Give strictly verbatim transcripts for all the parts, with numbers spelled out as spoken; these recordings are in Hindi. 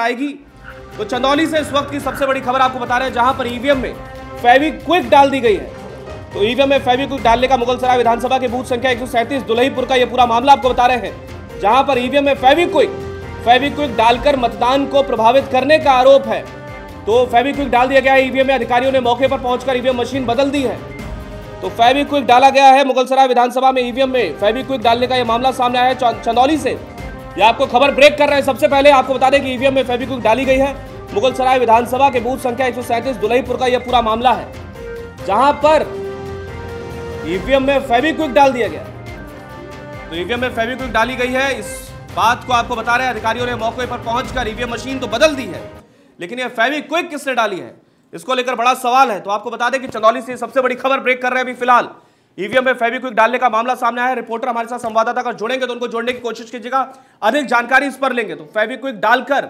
आएगी तो चंदौली से इस वक्त की सबसे बड़ी खबर आपको बता रहे हैं, जहां पर ईवीएम में फेवीक्विक डाल दी गई है। तो ईवीएम में फेवीक्विक डालने का मुगलसराय विधानसभा के बूथ संख्या एक सौ सैंतीस दुलईपुर का यह पूरा मामला आपको बता रहे हैं, जहां पर ईवीएम में फेवीक्विक फेवीक्विक डालकर मतदान को प्रभावित करने का आरोप है। तो फेवीक्विक डाल दिया गया है ईवीएम में, अधिकारियों ने मौके पर पहुंचकर ईवीएम मशीन बदल दी है। तो फेवीक्विक डाला गया है मुगलसराय विधानसभा में, ईवीएम में फेवीक्विक डालने का यह मामला सामने आया है चंदौली से। ये आपको खबर ब्रेक कर रहे हैं। सबसे पहले आपको बता दें कि ईवीएम में फेवीक्विक डाली गई है। मुगलसराय विधानसभा के बूथ संख्या एक सौ सैंतीस दुलईपुर का यह पूरा मामला है, जहां पर ईवीएम में फेवीक्विक डाल दिया गया। तो ईवीएम में फेवीक्विक डाली गई है, इस बात को आपको बता रहे हैं। अधिकारियों ने मौके पर पहुंचकर ईवीएम मशीन तो बदल दी है, लेकिन यह फेवीक्विक किसने डाली है, इसको लेकर बड़ा सवाल है। तो आपको बता दें कि चंदौली से सबसे बड़ी खबर ब्रेक कर रहे हैं अभी फिलहाल। ईवीएम में फेवीक्विक डालने का मामला सामने आया है। रिपोर्टर हमारे साथ संवाददाता का जुड़ेंगे, तो उनको जोड़ने की कोशिश कीजिएगा, अधिक जानकारी इस पर लेंगे। तो फेवीक्विक डालकर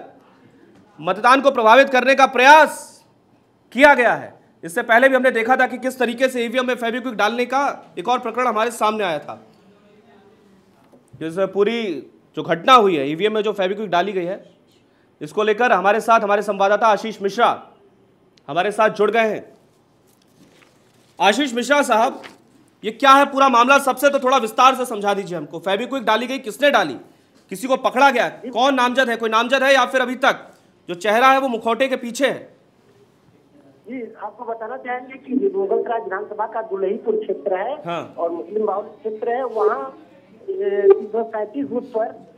मतदान को प्रभावित करने का प्रयास किया गया है। इससे पहले भी हमने देखा था कि किस तरीके से ईवीएम में फेवीक्विक डालने का एक और प्रकरण हमारे सामने आया था। जिसमें पूरी जो घटना हुई है ईवीएम में जो फेवीक्विक डाली गई है, इसको लेकर हमारे साथ हमारे संवाददाता आशीष मिश्रा हमारे साथ जुड़ गए हैं। आशीष मिश्रा साहब, ये क्या है पूरा मामला, सबसे तो थोड़ा विस्तार से समझा दीजिए हमको। फेवीक्विक डाली गई, किसने डाली, किसी को पकड़ा गया, कौन नामजद है, कोई नामजद है या फिर अभी तक जो चेहरा है वो मुखौटे के पीछे है? जी, आपको बताना चाहेंगे कि मुगलसराय विधानसभा का दुलईपुर क्षेत्र है, हाँ। और मुस्लिम बाहुल क्षेत्र है, वहाँ सैंतीस बूथ पर